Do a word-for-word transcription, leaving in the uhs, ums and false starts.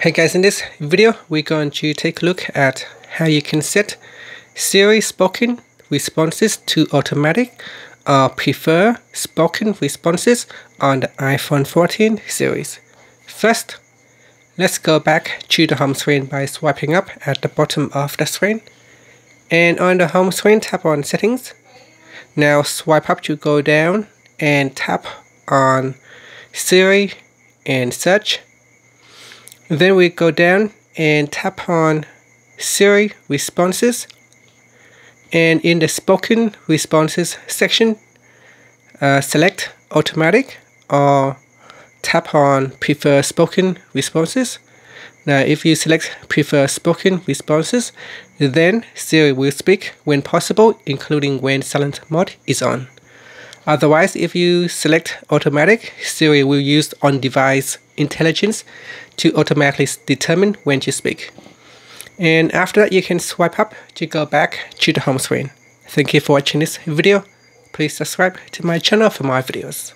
Hey guys, in this video we're going to take a look at how you can set Siri spoken responses to automatic or prefer spoken responses on the iPhone fourteen series. First, let's go back to the home screen by swiping up at the bottom of the screen. And on the home screen, tap on settings. Now swipe up to go down and tap on Siri and search. Then we go down and tap on Siri responses, and in the spoken responses section uh, select automatic or tap on prefer spoken responses. Now if you select prefer spoken responses, then Siri will speak when possible, including when silent mode is on. Otherwise, if you select automatic, Siri will use on-device intelligence to automatically determine when to speak. And after that, you can swipe up to go back to the home screen. Thank you for watching this video. Please subscribe to my channel for more videos.